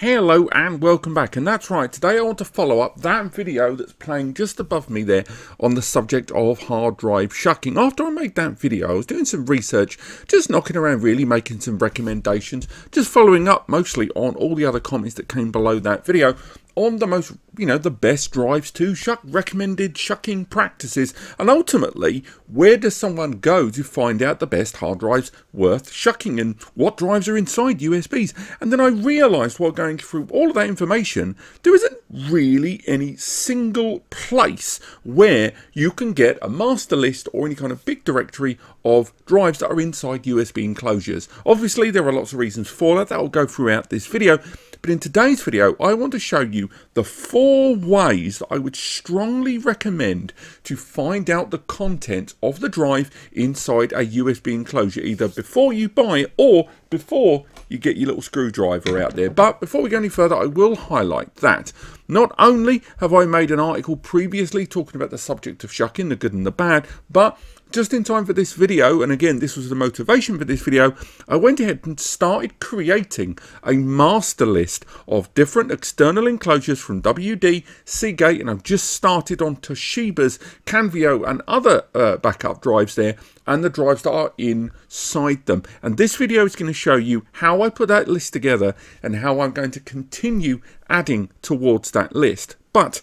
Hello and welcome back, and that's right, today I want to follow up that video that's playing just above me there on the subject of hard drive shucking. After I made that video, I was doing some research, just knocking around really, making some recommendations, just following up mostly on all the other comments that came below that video on the most, the best drives to shuck, recommended shucking practices, and ultimately, where does someone go to find out the best hard drives worth shucking, and what drives are inside USBs? And then I realised while going through all of that information, there isn't really any single place where you can get a master list or any kind of big directory of drives that are inside USB enclosures. Obviously, there are lots of reasons for that. That will go throughout this video. But in today's video, I want to show you the 4 ways that I would strongly recommend to find out the content of the drive inside a USB enclosure, either before you buy it or before you get your little screwdriver out there. But before we go any further, I will highlight that not only have I made an article previously talking about the subject of shucking, the good and the bad, but just in time for this video, and again, this was the motivation for this video, I went ahead and started creating a master list of different external enclosures from WD, Seagate, and I've just started on Toshiba's Canvio and other backup drives there, and the drives that are inside them. And this video is going to show you how I put that list together and how I'm going to continue adding towards that list. But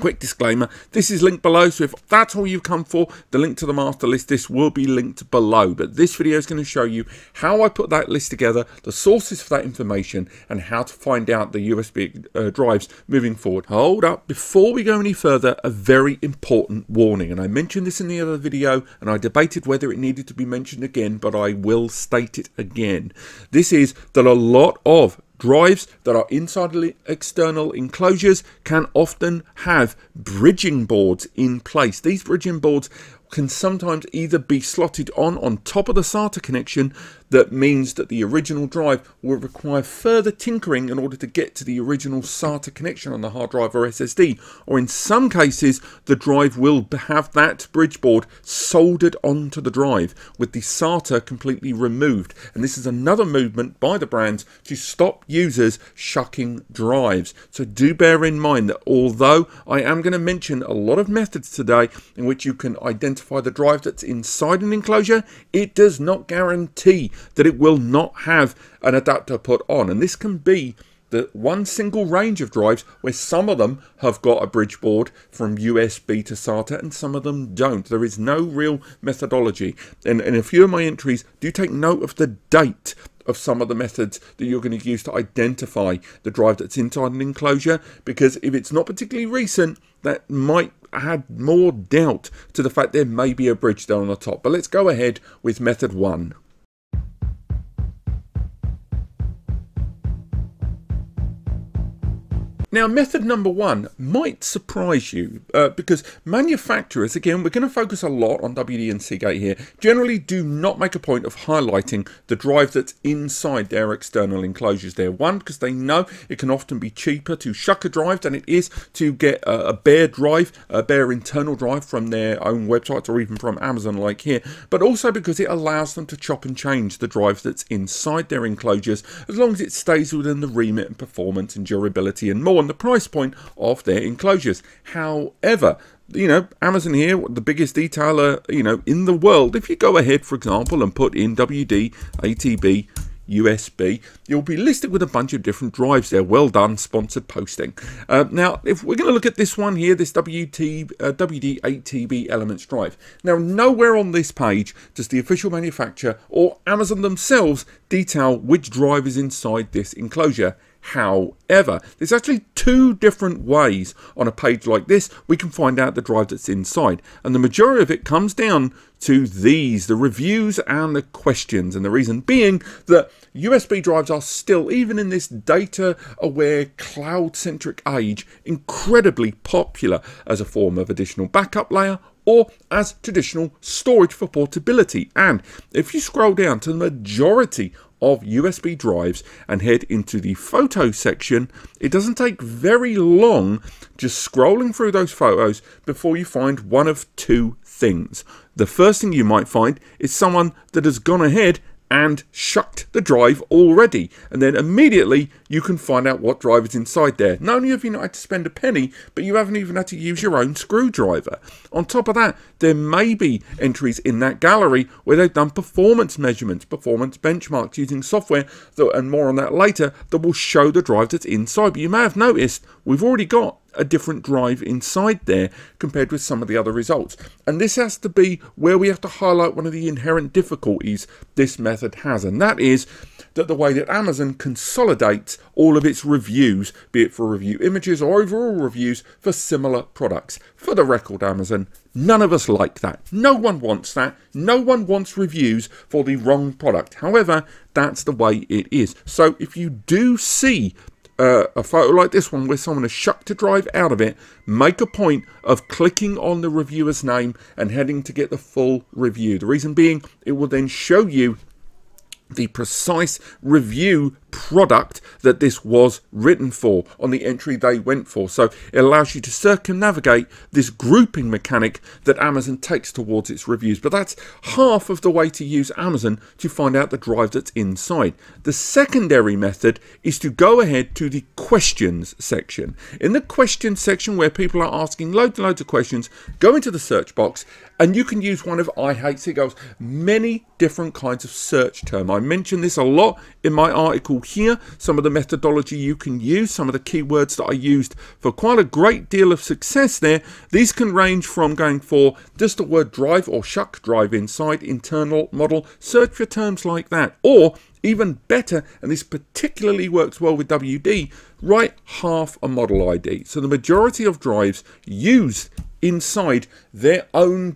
quick disclaimer, this is linked below, so if that's all you've come for, the link to the master list, this will be linked below. But this video is going to show you how I put that list together, the sources for that information, and how to find out the USB drives moving forward. Hold up, before we go any further, a very important warning, and I mentioned this in the other video, and I debated whether it needed to be mentioned again, but I will state it again. This is that a lot of drives that are inside external enclosures can often have bridging boards in place. These bridging boards can sometimes either be slotted on top of the SATA connection. That means that the original drive will require further tinkering in order to get to the original SATA connection on the hard drive or SSD, or in some cases the drive will have that bridge board soldered onto the drive with the SATA completely removed. And this is another movement by the brands to stop users shucking drives. So do bear in mind that although I am going to mention a lot of methods today in which you can identify the drive that's inside an enclosure, it does not guarantee that it will not have an adapter put on, and this can be the one single range of drives where some of them have got a bridge board from USB to SATA and some of them don't. There is no real methodology, and in a few of my entries do take note of the date of some of the methods that you're going to use to identify the drive that's inside an enclosure, because if it's not particularly recent, that might add more doubt to the fact there may be a bridge down on the top. But let's go ahead with method 1. Now, method number 1 might surprise you because manufacturers, again, we're going to focus a lot on WD and Seagate here, generally do not make a point of highlighting the drive that's inside their external enclosures there. One, because they know it can often be cheaper to shuck a drive than it is to get a bare drive, a bare internal drive from their own websites or even from Amazon like here, but also because it allows them to chop and change the drive that's inside their enclosures as long as it stays within the remit and performance and durability and more on the price point of their enclosures. However, Amazon here, the biggest detailer, in the world, if you go ahead, for example, and put in WD, ATB, USB, you'll be listed with a bunch of different drives there. Well done, sponsored posting. Now, if we're going to look at this one here, this WD 8TB Elements drive. Now, nowhere on this page does the official manufacturer or Amazon themselves detail which drive is inside this enclosure. However, there's actually 2 different ways on a page like this we can find out the drive that's inside, and the majority of it comes down to the reviews and the questions, and the reason being that USB drives are still, even in this data-aware, cloud-centric age, incredibly popular as a form of additional backup layer or as traditional storage for portability. And if you scroll down to the majority of USB drives and head into the photo section, it doesn't take very long just scrolling through those photos before you find one of 2 things. The first thing you might find is someone that has gone ahead and shucked the drive already, and then immediately you can find out what drive is inside there. Not only have you not had to spend a penny, but you haven't even had to use your own screwdriver. On top of that, there may be entries in that gallery where they've done performance measurements, performance benchmarks using software, and more on that later, that will show the drive that's inside. But you may have noticed we've already got a different drive inside there compared with some of the other results. And this has to be where we have to highlight one of the inherent difficulties this method has, and that is that the way that Amazon consolidates all of its reviews, be it for review images or overall reviews for similar products. For the record, Amazon, none of us like that. No one wants that. No one wants reviews for the wrong product. However, that's the way it is. So if you do see a photo like this one where someone has shucked a drive out of it, make a point of clicking on the reviewer's name and heading to get the full review. The reason being, it will then show you the precise review product that this was written for on the entry they went for. So it allows you to circumnavigate this grouping mechanic that Amazon takes towards its reviews. But that's half of the way to use Amazon to find out the drive that's inside. The secondary method is to go ahead to the questions section. In the questions section, where people are asking loads and loads of questions, go into the search box, and you can use one of, I hate seagulls, many different kinds of search terms. I mention this a lot in my article here, some of the methodology you can use, some of the keywords that I used for quite a great deal of success there. These can range from going for just the word drive or shuck drive inside, internal model, search for terms like that, or even better, and this particularly works well with WD, write half a model ID. So the majority of drives used inside their own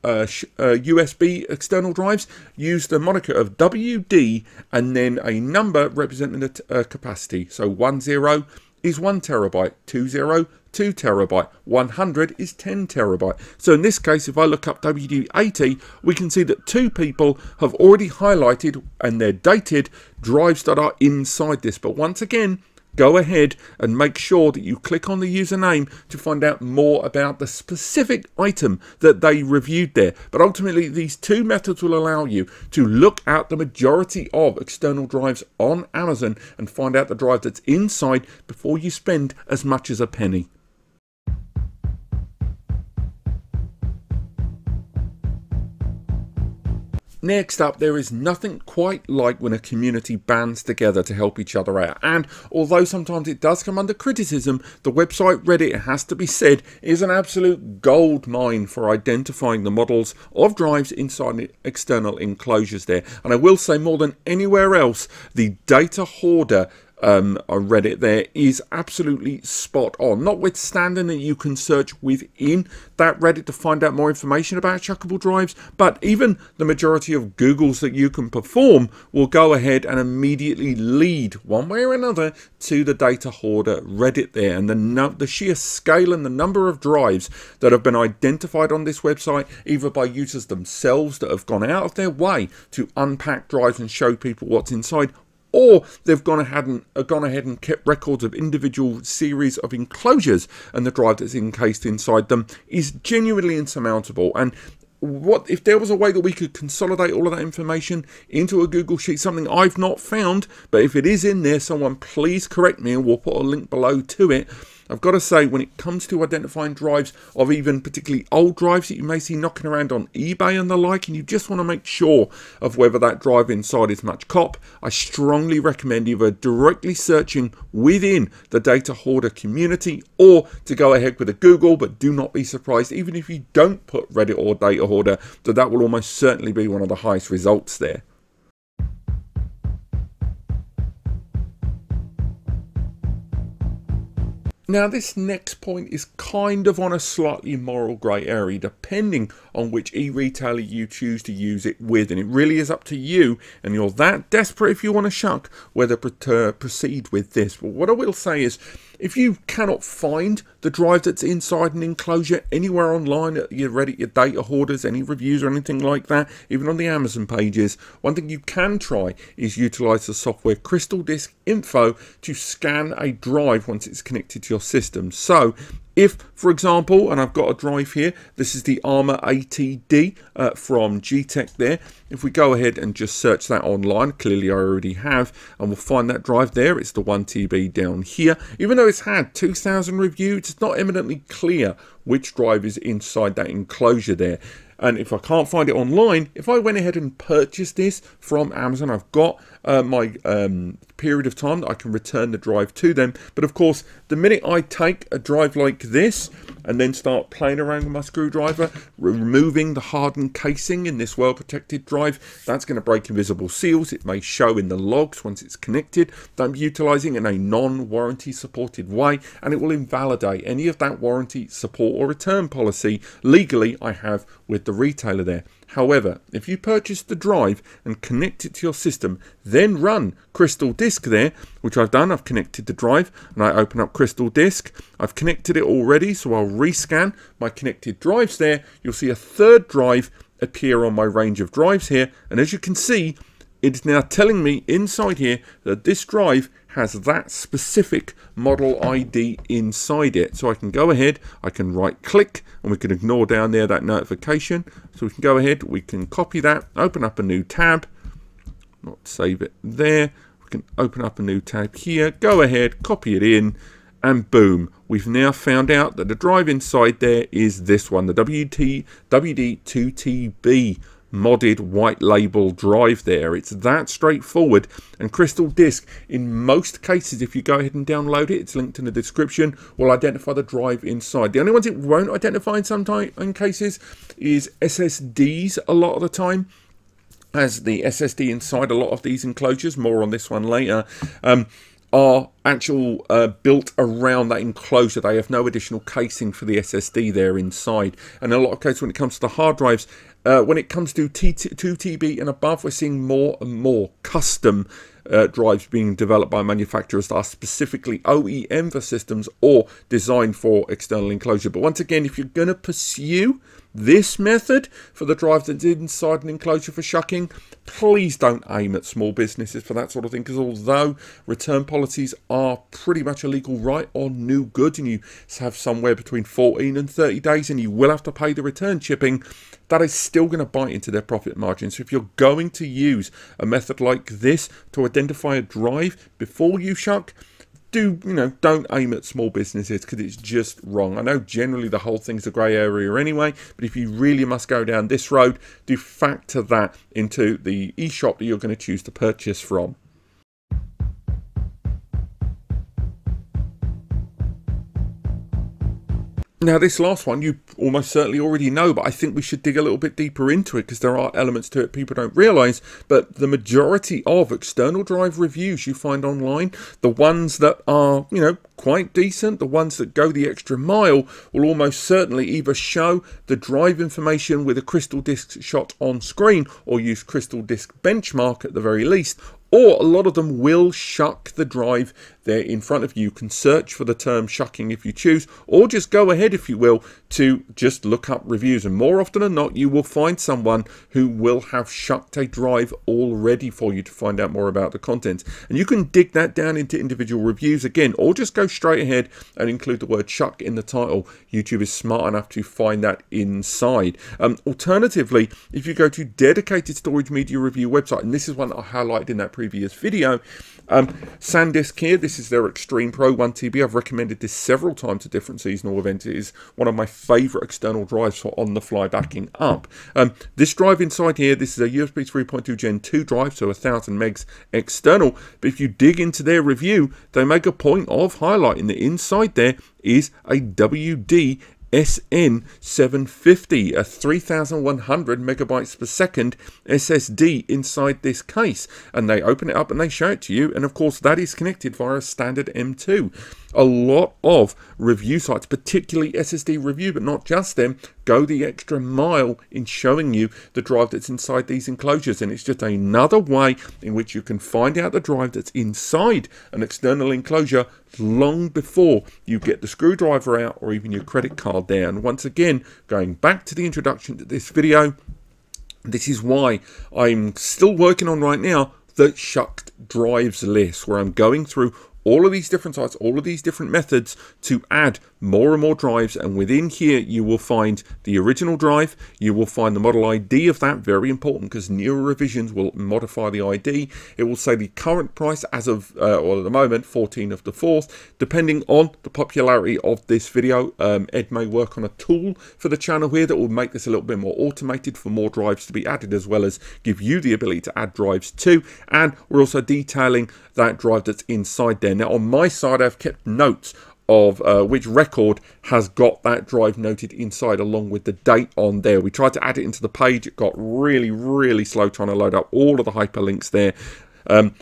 USB external drives use the moniker of WD and then a number representing the capacity. So 10 is 1 terabyte, 20, 2 terabyte, 100 is 10 terabyte. So in this case, if I look up WD80, we can see that two people have already highlighted, and they're dated, drives that are inside this. But once again, go ahead and make sure that you click on the username to find out more about the specific item that they reviewed there. But ultimately, these two methods will allow you to look at the majority of external drives on Amazon and find out the drive that's inside before you spend as much as a penny. Next up, there is nothing quite like when a community bands together to help each other out. And although sometimes it does come under criticism, the website Reddit, it has to be said, is an absolute gold mine for identifying the models of drives inside external enclosures there. And I will say, more than anywhere else, the data hoarder on Reddit there is absolutely spot on, notwithstanding that you can search within that Reddit to find out more information about chuckable drives. But even the majority of Googles that you can perform will go ahead and immediately lead one way or another to the data hoarder Reddit there, and the sheer scale and the number of drives that have been identified on this website, either by users themselves that have gone out of their way to unpack drives and show people what's inside, or they've gone ahead and kept records of individual series of enclosures, and the drive that's encased inside them is genuinely insurmountable. And what if there was a way that we could consolidate all of that information into a Google Sheet, something I've not found, but if it is in there, someone please correct me and we'll put a link below to it. I've got to say, when it comes to identifying drives, of even particularly old drives that you may see knocking around on eBay and the like, and you just want to make sure of whether that drive inside is much cop, I strongly recommend either directly searching within the data hoarder community or to go ahead with a Google. But do not be surprised, even if you don't put Reddit or data hoarder, that will almost certainly be one of the highest results there. Now, this next point is kind of on a slightly moral grey area, depending on which e-retailer you choose to use it with, and it really is up to you, and you're that desperate if you want to shuck whether to proceed with this. But what I will say is, if you cannot find the drive that's inside an enclosure anywhere online, your Reddit, your data hoarders, any reviews or anything like that, even on the Amazon pages, one thing you can try is utilize the software CrystalDiskInfo to scan a drive once it's connected to your system. So If, for example, and I've got a drive here, this is the Armor ATD from G-Tech there. If we go ahead and just search that online, clearly I already have, and we'll find that drive there. It's the 1TB down here. Even though it's had 2,000 reviews, it's not eminently clear which drive is inside that enclosure there. And if I can't find it online, if I went ahead and purchased this from Amazon, I've got my period of time that I can return the drive to them. But of course, the minute I take a drive like this and then start playing around with my screwdriver, removing the hardened casing in this well-protected drive, that's going to break invisible seals. It may show in the logs once it's connected that I'm utilizing in a non-warranty supported way, and it will invalidate any of that warranty, support or return policy legally I have with the retailer there. However, if you purchase the drive and connect it to your system, then run CrystalDisk there, which I've done. I've connected the drive and I open up CrystalDisk. I've connected it already, so I'll rescan my connected drives there. You'll see a third drive appear on my range of drives here. And as you can see, it's now telling me inside here that this drive has that specific model ID inside it. So I can go ahead, I can right click, and we can ignore down there that notification. So we can go ahead, we can copy that, open up a new tab, not save it there. We can open up a new tab here, go ahead, copy it in, and boom, we've now found out that the drive inside there is this one, the WD 2TB modded white label drive there. It's that straightforward. And CrystalDisk, in most cases, if you go ahead and download it, it's linked in the description, will identify the drive inside. The only ones it won't identify in some cases is SSDs a lot of the time, as the SSD inside a lot of these enclosures, more on this one later, are actual built around that enclosure. They have no additional casing for the SSD there inside. And in a lot of cases, when it comes to the hard drives, when it comes to 2TB and above, we're seeing more and more custom drives being developed by manufacturers that are specifically OEM for systems or designed for external enclosure. But once again, if you're going to pursue this method for the drive that's inside an enclosure for shucking, please don't aim at small businesses for that sort of thing, because although return policies are pretty much a legal right on new goods, and you have somewhere between 14 and 30 days and you will have to pay the return shipping, that is still going to bite into their profit margin. So if you're going to use a method like this to identify a drive before you shuck, don't aim at small businesses, because it's just wrong. I know generally the whole thing's a grey area anyway, but if you really must go down this road, do factor that into the eShop that you're going to choose to purchase from. Now, this last one you almost certainly already know, but I think we should dig a little bit deeper into it, because there are elements to it people don't realise. But the majority of external drive reviews you find online, the ones that are, quite decent, the ones that go the extra mile, will almost certainly either show the drive information with a CrystalDisk shot on screen, or use CrystalDisk Benchmark at the very least. Or a lot of them will shuck the drive there in front of you. You can search for the term shucking if you choose, or just go ahead, if you will, to just look up reviews. And more often than not, you will find someone who will have shucked a drive already for you to find out more about the contents. And you can dig that down into individual reviews again, or just go straight ahead and include the word shuck in the title. YouTube is smart enough to find that inside. Alternatively, if you go to dedicated storage media review website, and this is one that I highlighted in that previous video, SanDisk here, this is their Extreme Pro 1TB. I've recommended this several times at different seasonal events. It is one of my favorite external drives for on the fly backing up. This drive inside here, this is a USB 3.2 Gen 2 drive, so 1000 megs external. But if you dig into their review, they make a point of highlighting that inside there is a WD SN750, a 3,100 megabytes per second SSD inside this case. And they open it up and they show it to you. And of course, that is connected via a standard M2. A lot of review sites, particularly SSD Review, but not just them, go the extra mile in showing you the drive that's inside these enclosures. And it's just another way in which you can find out the drive that's inside an external enclosure long before you get the screwdriver out or even your credit card there. And once again, going back to the introduction to this video, this is why I'm still working on right now the shucked drives list, where I'm going through all of these different sites, all of these different methods to add more and more drives, and within here you will find the original drive, you will find the model ID of that, very important because newer revisions will modify the ID. It will say the current price as of, well at the moment, 14/4, depending on the popularity of this video. Ed may work on a tool for the channel here that will make this a little bit more automated for more drives to be added, as well as give you the ability to add drives too. And we're also detailing that drive that's inside there. Now on my side, I've kept notes of which record has got that drive noted inside, along with the date on there. We tried to add it into the page. It got really slow trying to load up all of the hyperlinks there.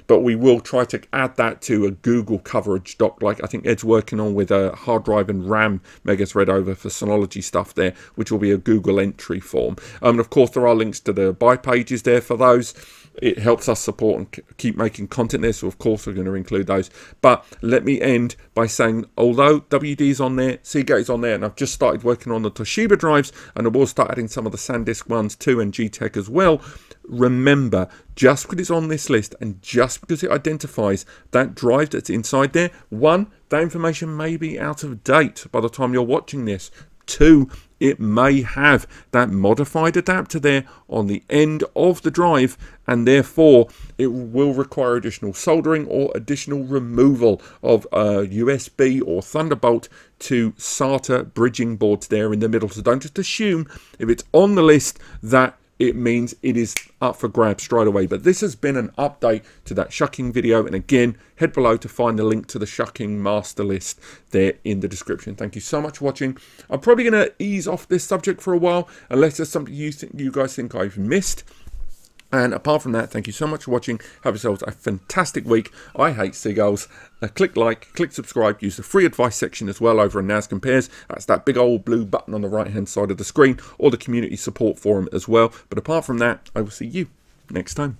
But we will try to add that to a Google coverage doc, like I think Ed's working on with a hard drive and RAM megathread over for Synology stuff there, which will be a Google entry form. And of course, there are links to the buy pages there for those. It helps us support and keep making content there, so of course we're going to include those. But let me end by saying, although WD's on there, Seagate's on there, and I've just started working on the Toshiba drives, and I will start adding some of the SanDisk ones too, and G-Tech as well. Remember, just because it's on this list and just because it identifies that drive that's inside there, one, that information may be out of date by the time you're watching this. Two, it may have that modified adapter there on the end of the drive, and therefore it will require additional soldering or additional removal of USB or Thunderbolt to SATA bridging boards there in the middle. So don't just assume if it's on the list that it means it is up for grabs straight away. But this has been an update to that shucking video, and again, head below to find the link to the shucking master list there in the description. Thank you so much for watching. I'm probably going to ease off this subject for a while unless there's something you guys think I've missed. And apart from that, thank you so much for watching. Have yourselves a fantastic week. I hate seagulls. Click like, click subscribe. Use the free advice section as well over on NASCompares. That's that big old blue button on the right-hand side of the screen, or the community support forum as well. But apart from that, I will see you next time.